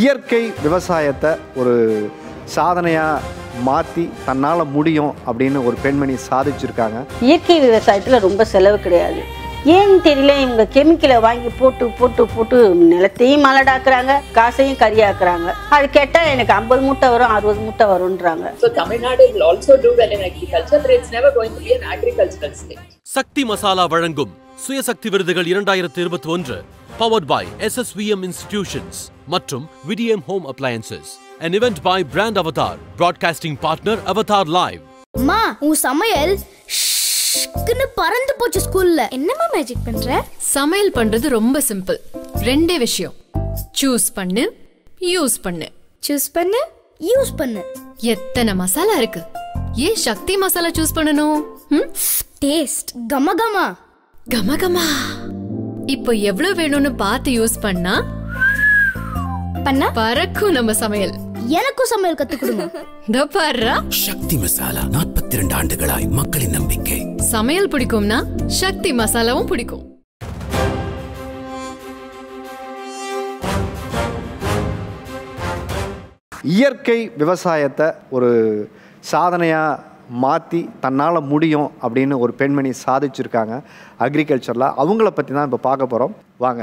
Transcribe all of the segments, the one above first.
இயற்கை விவசாயத்தை ஒரு சாதனையா மாத்தி தன்னால முடியும் அப்படினு ஒரு பெண்மணி சாதிச்சிருக்காங்க. இயற்கை விவசாயத்துல ரொம்ப செலவு கிடையாது. ஏன் தெரியல இவங்க கெமிக்கலை வாங்கி போட்டு போட்டு போட்டு நிலத்தையும் மலடாக்குறாங்க, காசையும் கரியாக்குறாங்க. அது கேட்டா எனக்கு 50 மூட்டை வரும் 60 மூட்டை வரும்ன்றாங்க. So Tamilnadu will also do well in agriculture, but it's never going to be an agricultural state. சக்தி மசாலா வழங்கும் சுய சக்தி விருதுகள் 2021 powered by SSVM Institutions மற்றும் VDM Home Appliances. An event by Brand Avatar, broadcasting partner Avatar Live. Ma, உன் சமையல் ஷ்ஷ்ன்னு பறந்து போச்சு ஸ்கூல்ல. என்னமா மேஜிக் பண்ற? சமையல் பண்றது ரொம்ப சிம்பிள். ரெண்டே விஷயம். சூஸ் பண்ணு, யூஸ் பண்ணு. சூஸ் பண்ணு, யூஸ் பண்ணு. எத்தனை மசாலா இருக்கு? ஏன் சக்தி மசாலா சூஸ் பண்ணனும்? டேஸ்ட் கமகமா. கமகமா. இப்போ எவ்வளவு வேணும்னு பார்த்து யூஸ் பண்ணா பண்ணா பறக்கும் நம்ம சமையல். எனக்கும் சமையல் கத்து கொடுங்க. ட பறா சக்தி மசாலா 42 ஆண்டுகளாய் மக்களின் நம்பிக்கை. சமையல் பிடிக்கும்னா சக்தி மசாலாவும் பிடிக்கும். இயற்கை விவசாயத்தை ஒரு சாதனையா மாத்தி தன்னால முடியும் அப்படினு ஒரு பெண்மணி சாதிச்சிருக்காங்க அக்ரிகல்ச்சர்ல. அவங்கள பத்தி தான் இப்ப பார்க்க போறோம். வாங்க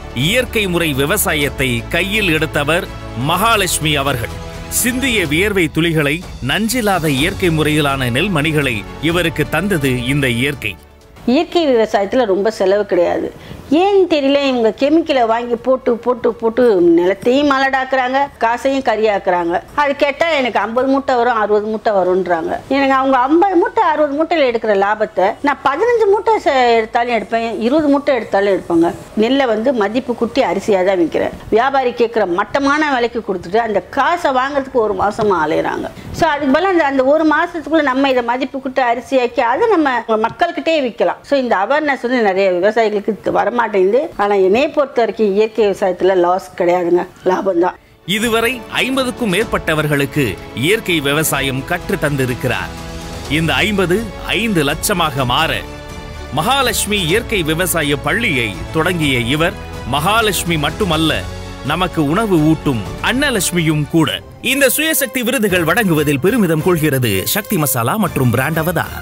இயற்கை முறை விவசாயத்தை கையில் எடுத்தவர் மகாலட்சுமி அவர்கள். சிந்திய வியர்வை துளிகளை நஞ்சில்லாத இயற்கை முறையிலான நெல்மணிகளை இவருக்கு தந்தது இந்த இயற்கை. இயற்கை விவசாயத்துல ரொம்ப செலவு கிடையாது. ஏன் தெரியல இவங்க கெமிக்கலை வாங்கி போட்டு போட்டு போட்டு நிலத்தையும் மலடாக்குறாங்க, காசையும் கரியாக்குறாங்க. அது கேட்டா எனக்கு 50 மூட்டை வரும் 60 மூட்டை வரும்ன்றாங்க. எனக்கு அவங்க 50 மூட்டை 60 மூட்டையில எடுக்கிற லாபத்தை நான் 15 மூட்டை எடுத்தாலும் எடுப்பேன், 20 மூட்டை எடுத்தாலும் எடுப்பாங்க. நெல்லை மதிப்பு குட்டி அரிசியாக தான் விற்கிறேன். வியாபாரி கேட்குற மட்டமான விலைக்கு கொடுத்துட்டு அந்த காசை வாங்குறதுக்கு ஒரு மாசமா அலையிறாங்க. ஸோ அதுக்கு பதில் அந்த ஒரு மாசத்துக்குள்ள நம்ம இதை மதிப்பு குட்டி அரிசியாக்கி அதை நம்ம மக்கள்கிட்டே விற்கலாம். ஸோ இந்த அவேர்னஸ் நிறைய விவசாயிகளுக்கு வரமா. இயற்கை விவசாயத்துல லாஸ் கிடையாதுங்க, லாபம் தான். இதுவரை 50க்கும் மேற்பட்டவர்களுக்கு இயற்கை விவசாயம் கற்று தந்திருக்கிறார். இந்த 50 5 லட்சமாக மாற மகாலட்சுமி இயற்கை விவசாய பள்ளியை தொடங்கிய இவர் மகாலட்சுமி மட்டுமல்ல, நமக்கு உணவு ஊட்டும் அன்னலட்சுமியும் கூட. இந்த சுயசக்தி விருதுகள் வழங்குவதில் பெருமிதம் கொள்கிறது சக்தி மசாலா மற்றும் பிராண்ட் அவதார்.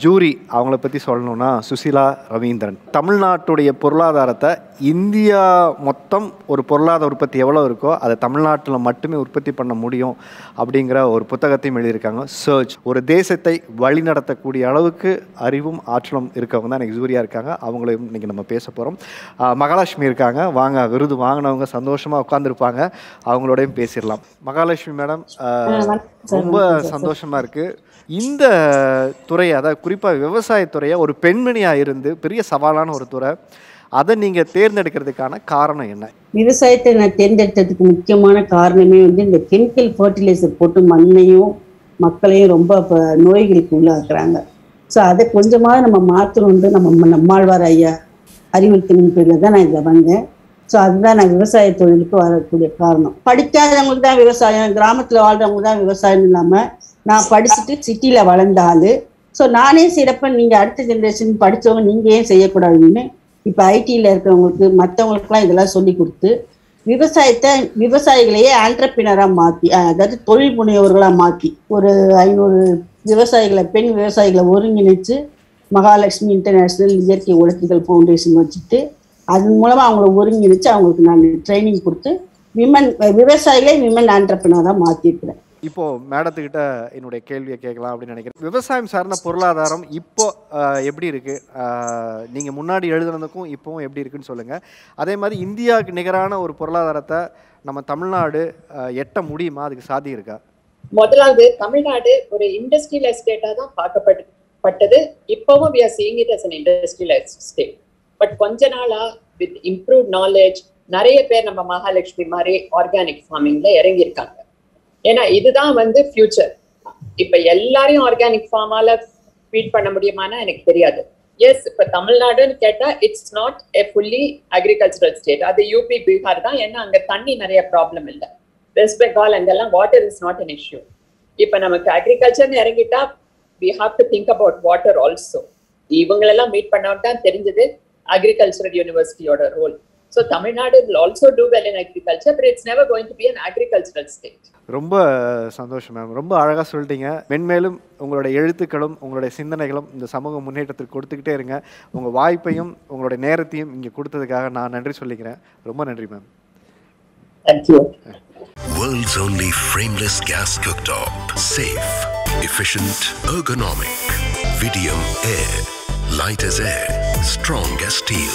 ஜூரி அவங்கள பற்றி சொல்லணும்னா சுசிலா ரவீந்திரன். தமிழ்நாட்டுடைய பொருளாதாரத்தை இந்தியா மொத்தம் ஒரு பொருளாதார உற்பத்தி எவ்வளோ இருக்கோ அதை தமிழ்நாட்டில் மட்டுமே உற்பத்தி பண்ண முடியும் அப்படிங்கிற ஒரு புத்தகத்தையும் எழுதியிருக்காங்க. சர்ச் ஒரு தேசத்தை வழிநடத்தக்கூடிய அளவுக்கு அறிவும் ஆற்றலும் இருக்கவங்க தான் எனக்கு ஜூரியா இருக்காங்க. அவங்களையும் இன்றைக்கி நம்ம பேச போகிறோம். மகாலட்சுமி இருக்காங்க. வாங்க, விருது வாங்கினவங்க சந்தோஷமாக உட்காந்துருப்பாங்க, அவங்களோடையும் பேசிடலாம். மகாலட்சுமி மேடம், ரொம்ப சந்தோஷமாக இருக்குது. இந்த துறை, அதாவது குறிப்பாக விவசாயத்துறையை ஒரு பெண்மணியாக இருந்து பெரிய சவாலான ஒரு துறை, அதை நீங்கள் தேர்ந்தெடுக்கிறதுக்கான காரணம் என்ன? விவசாயத்தை நான் தேர்ந்தெடுத்ததுக்கு முக்கியமான காரணமே இந்த கெமிக்கல் ஃபர்டிலைசர் போட்டு மண்ணையும் மக்களையும் ரொம்ப நோய்களுக்கு உள்ளாக்குறாங்க. ஸோ அதை கொஞ்சமாக நம்ம மாற்றணும்னு நம்ம நம்மாழ்வார் ஐயா அறிவுறுத்தலின் பேரில் தான் நான் இதை வந்தேன். ஸோ அதுதான் நான் விவசாய தொழிலுக்கு வரக்கூடிய காரணம். படிக்காதவங்களுக்கு தான் விவசாயம், கிராமத்தில் வாழ்கிறவங்களுக்கு தான் விவசாயம் இல்லாமல், நான் படிச்சுட்டு சிட்டியில் வளர்ந்தாலும் ஸோ நானே சிறப்பா நீங்கள் அடுத்த ஜென்ரேஷன் படித்தவங்க நீங்கள் ஏன் செய்யக்கூடாதுன்னு இப்போ ஐடியில் இருக்கிறவங்களுக்கு மற்றவங்களுக்குலாம் இதெல்லாம் சொல்லி கொடுத்து விவசாயிகளையே ஆண்டர்பிரினராக மாற்றி, அதாவது தொழில் முனைவோர்களாக மாற்றி ஒரு 500 விவசாயிகளை, பெண் விவசாயிகளை ஒருங்கிணைச்சு மகாலட்சுமி இன்டர்நேஷ்னல் இயற்கை உழைப்புகள் ஃபவுண்டேஷன் வச்சுட்டு அதன் மூலமாக அவங்கள ஒருங்கிணைச்சு அவங்களுக்கு நான் ட்ரைனிங் கொடுத்து விவசாயிகளே விமன் ஆண்டர்பிரினராக மாற்றிருக்கிறேன். இப்போ மேடத்துக்கிட்ட என்னுடைய கேள்வியை கேட்கலாம் அப்படின்னு நினைக்கிறேன். விவசாயம் சார்ந்த பொருளாதாரம் இப்போ எப்படி இருக்கு? நீங்க முன்னாடி எழுதுனதுக்கும் இப்பவும் எப்படி இருக்குன்னு சொல்லுங்க. அதே மாதிரி இந்தியாவுக்கு நிகரான ஒரு பொருளாதாரத்தை நம்ம தமிழ்நாடு எட்ட முடியுமா? அதுக்கு சாதி இருக்கா? முதலாவது தமிழ்நாடு ஒரு இண்டஸ்ட்ரியல் ஸ்டேட்டா தான் பார்க்கப்பட்டது. இப்பவும் we are seeing it as an industrialized state. But கொஞ்ச நாளா with improved knowledge நிறைய பேர் நம்ம மகாலட்சுமி மாதிரி ஆர்கானிக் ஃபார்மிங்ல இறங்கியிருக்காங்க. ஏன்னா இதுதான் வந்து ஃபியூச்சர். இப்ப எல்லாரையும் ஆர்கானிக் ஃபார்மால ஃபீட் பண்ண முடியுமானா எனக்கு தெரியாது. எஸ், இப்ப தமிழ்நாடுன்னு கேட்டா it's not a fully agricultural state. அது யூபி பீகார் தான். ஏன்னா அங்க தண்ணி நிறைய ப்ராப்ளம் இல்லை. வெஸ்ட் பெங்கால் அங்கெல்லாம் water is not an issue. இப்ப நமக்கு அக்ரிகல்ச்சர்னு இறங்கிட்டா we have to think about water also. இவங்களெல்லாம் மீட் பண்ணாட்டா தெரிஞ்சது அக்ரிகல்ச்சரல் யூனிவர்சிட்டியோட role. So Tamil Nadu will also do well in agriculture, but it's never going to be an agricultural state. ரொம்ப சந்தோஷம் மேம், ரொம்ப அழகாக சொல்லிட்டீங்க. மென்மேலும் உங்களுடைய எழுத்துக்களும் உங்களுடைய சிந்தனைகளும் இந்த சமூக முன்னேற்றத்துக்கு கொடுத்துக்கிட்டே இருங்க. உங்கள் வாய்ப்பையும் உங்களுடைய நேரத்தையும் இங்கே கொடுத்ததுக்காக நான் நன்றி சொல்லிக்கிறேன். ரொம்ப நன்றி ma'am. Thank you. World's only frameless gas cooktop. Safe, efficient, ergonomic. VDM Air. Light as air, strong as steel.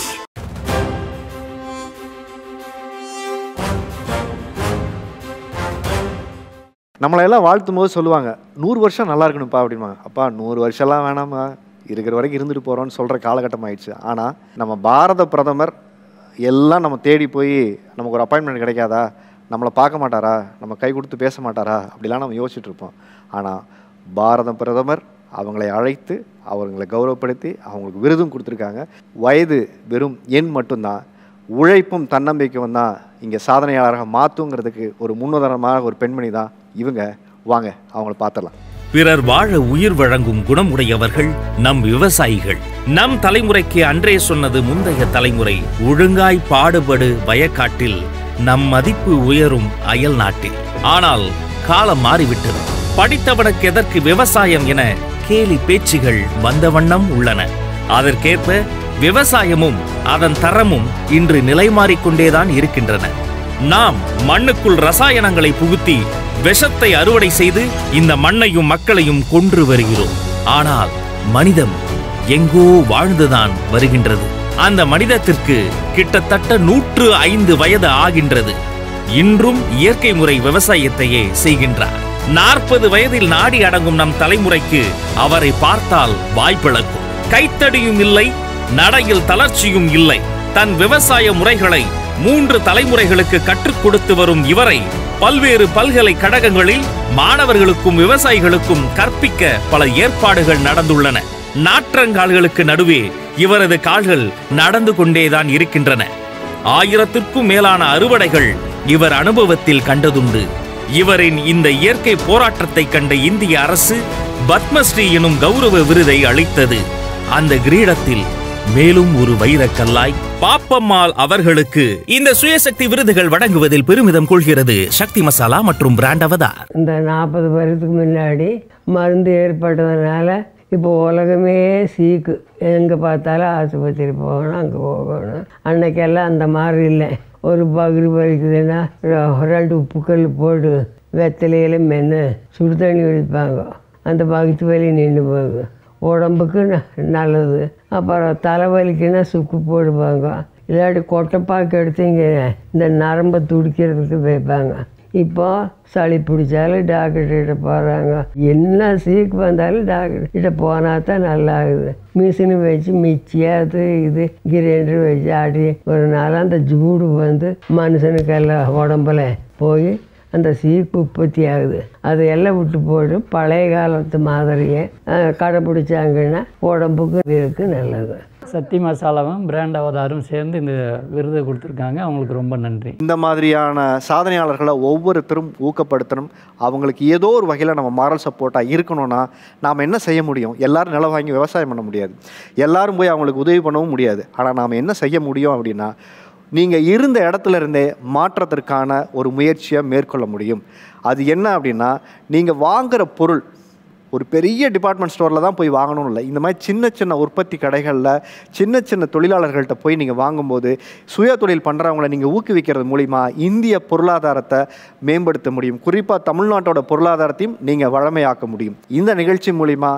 நம்மளையெல்லாம் வாழ்த்தும் போது சொல்லுவாங்க 100 வருஷம் நல்லா இருக்கணும்ப்பா அப்படிமா. அப்பா 100 வருஷம்லாம் வேணாமா, இருக்கிற வரைக்கும் இருந்துட்டு போகிறோன்னு சொல்கிற காலகட்டம் ஆயிடுச்சு. ஆனால் நம்ம பாரத பிரதமர் எல்லாம் நம்ம தேடி போய் நமக்கு ஒரு அப்பாயின்மெண்ட் கிடைக்காதா, நம்மளை பார்க்க மாட்டாரா, நம்ம கை கொடுத்து பேச மாட்டாரா அப்படிலாம் நம்ம யோசிச்சுட்ருப்போம். ஆனால் பாரத பிரதமர் அவங்களை அழைத்து அவங்களை கௌரவப்படுத்தி அவங்களுக்கு விருதும் கொடுத்துருக்காங்க. வயது வெறும் எண் மட்டும்தான், உழைப்பும் தன்னம்பிக்கையும் தான் இங்கே சாதனையாளராக மாற்றுங்கிறதுக்கு ஒரு முன்னுதாரணமாக ஒரு பெண்மணி தான் இவங்க. வாங்க அவங்கள பார்த்துடலாம். பிறர் வாழ உயிர் வழங்கும் குணம் உடையவர்கள் நம் விவசாயிகள். நம் தலைமுறைக்கு அன்றே சொன்னது முந்தைய தலைமுறை, ஒழுங்காய் பாடுபடு வயக்காட்டில், நம் மதிப்பு உயரும் அயல் நாட்டில். ஆனால் காலம் மாறிவிட்டது. படித்தவனுக்கு எதற்கு விவசாயம் என கேலி பேச்சுகள் வந்த வண்ணம் உள்ளன. அதற்கேற்ப விவசாயமும் அதன் தரமும் இன்று நிலைமாறிக்கொண்டேதான் இருக்கின்றன. நாம் மண்ணுக்குள் ரசாயனங்களை புகுத்தி விஷத்தை அறுவடை செய்து இந்த மண்ணையும் மக்களையும் கொன்று வருகிறோம். ஆனால் மனிதம் எங்கோ வாழ்ந்துதான் வருகின்றது. அந்த மனிதத்திற்கு கிட்டத்தட்ட 105 வயது ஆகின்றது. இன்றும் இயற்கை முறை விவசாயத்தையே செய்கின்றார். 40 வயதில் நாடி அடங்கும் நம் தலைமுறைக்கு அவரை பார்த்தால் வாய்ப்பிழக்கும். கைத்தடியும் இல்லை, நடையில் தளர்ச்சியும் இல்லை. தன் விவசாய முறைகளை 3 தலைமுறைகளுக்கு கற்றுக் கொடுத்து வரும் இவரை பல்வேறு பல்கலைக்கழகங்களில் மாணவர்களுக்கும் விவசாயிகளுக்கும் கற்பிக்க பல ஏற்பாடுகள் நடந்துள்ளன. நாற்றங்கால்களுக்கு நடுவே இவரது கால்கள் நடந்து கொண்டேதான் இருக்கின்றன. 1000க்கும் மேலான அறுவடைகள் இவர் அனுபவத்தில் கண்டதுண்டு. இவரின் இந்த இயற்கை போராட்டத்தை கண்ட இந்திய அரசு பத்மஸ்ரீ எனும் கௌரவ விருதை அளித்தது. அந்த கிரீடத்தில் மேலும் ஒரு வைரக்கல்லாய் பாப்பம்மாள் அவர்களுக்கு இந்த சுயசக்தி விருதுகள் வழங்குவதில் பெருமிதம் கொள்கிறது சக்தி மசாலா மற்றும் பிராண்ட் அவதார். இந்த 40 வருடத்துக்கு முன்னாடி மருந்து ஏற்பட்டதுனால இப்போ உலகமே சீக்கு. எங்கே பார்த்தாலும் ஆஸ்பத்திரி போகணும், அங்கே போகணும். அன்னைக்கெல்லாம் அந்த மாதிரி இல்லை. ஒரு பகிர் பறிக்குதுன்னா 2 உப்புக்கல் போட்டு வெத்தலையில மென்று சுடு தண்ணி ஒழிப்பாங்க. அந்த பகுத்து வலி நின்று போகுது, உடம்புக்கு நல்லது. அப்புறம் தலைவலிக்குன்னா சுக்கு போடுவாங்க, இல்லாட்டி கொட்டைப்பாக்கு எடுத்து இங்கே இந்த நரம்பை துடிக்கிறதுக்கு வைப்பாங்க. இப்போ சளி பிடிச்சாலும் டாக்டர்கிட்ட போகிறாங்க. என்ன சீக்கு வந்தாலும் டாக்டர்கிட்ட போனால் தான் நல்லா இருக்குது. மிஷினு வச்சு மிச்சியாது இது கிரைண்டர் வச்சு ஆடி ஒரு நாளாக அந்த ஜூடு வந்து மனுஷனுக்கு எல்லாம் உடம்புல போய் அந்த சீப்பு உற்பத்தி ஆகுது. அது எல்லாம் விட்டு போய்ட்டு பழைய காலத்து மாதிரியே கடைப்பிடிச்சாங்கன்னா உடம்புக்கு இதுக்கு நல்லது. சக்தி மசாலாவும் பிராண்ட் அவதாரும் சேர்ந்து இந்த விருதை கொடுத்துருக்காங்க, அவங்களுக்கு ரொம்ப நன்றி. இந்த மாதிரியான சாதனையாளர்களை ஒவ்வொருத்தரும் ஊக்கப்படுத்தணும். அவங்களுக்கு ஏதோ ஒரு வகையில் நம்ம மாரல் சப்போர்ட்டாக இருக்கணும்னா நாம் என்ன செய்ய முடியும்? எல்லோரும் நிலம் வாங்கி விவசாயம் பண்ண முடியாது, எல்லோரும் போய் அவங்களுக்கு உதவி பண்ணவும் முடியாது. ஆனால் நாம் என்ன செய்ய முடியும் அப்படின்னா, நீங்கள் இருந்த இடத்துல இருந்தே மாற்றத்திற்கான ஒரு முயற்சியை மேற்கொள்ள முடியும். அது என்ன அப்படின்னா, நீங்கள் வாங்குகிற பொருள் ஒரு பெரிய டிபார்ட்மெண்ட் ஸ்டோரில் தான் போய் வாங்கணும்னு இல்லை. இந்த மாதிரி சின்ன சின்ன உற்பத்தி கடைகளில் சின்ன சின்ன தொழிலாளர்கள்ட்ட போய் நீங்கள் வாங்கும்போது சுய தொழில் பண்ணுறவங்கள நீங்கள் ஊக்குவிக்கிறது மூலிமா இந்திய பொருளாதாரத்தை மேம்படுத்த முடியும். குறிப்பாக தமிழ்நாட்டோட பொருளாதாரத்தையும் நீங்கள் வளமையாக்க முடியும். இந்த நிகழ்ச்சி மூலிமா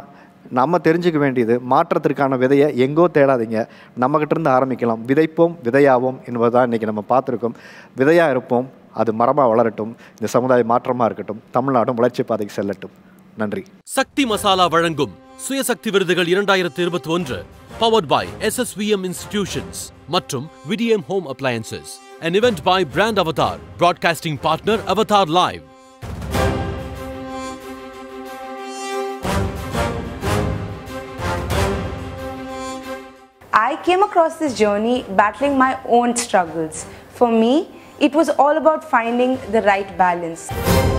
நம்ம தெரிஞ்சுக்க வேண்டியது, மாற்றத்திற்கான விதையை எங்கோ தேடாதீங்க, நம்மக்கிட்ட இருந்து ஆரம்பிக்கலாம். விதைப்போம் விதையாவோம் என்பது தான் இன்றைக்கி நம்ம பார்த்துருக்கோம். விதையாக இருப்போம், அது மரமாக வளரட்டும், இந்த சமுதாய மாற்றமாக இருக்கட்டும், தமிழ்நாடும் வளர்ச்சி பாதைக்கு செல்லட்டும். நன்றி. சக்தி மசாலா வழங்கும் சுயசக்தி விருதுகள் 2021 பவர்ட் பை SSVM Institutions மற்றும் VDM Home Appliances. an event by Brand Avatar, broadcasting partner Avatar Live. I came across this journey battling my own struggles. For me, it was all about finding the right balance.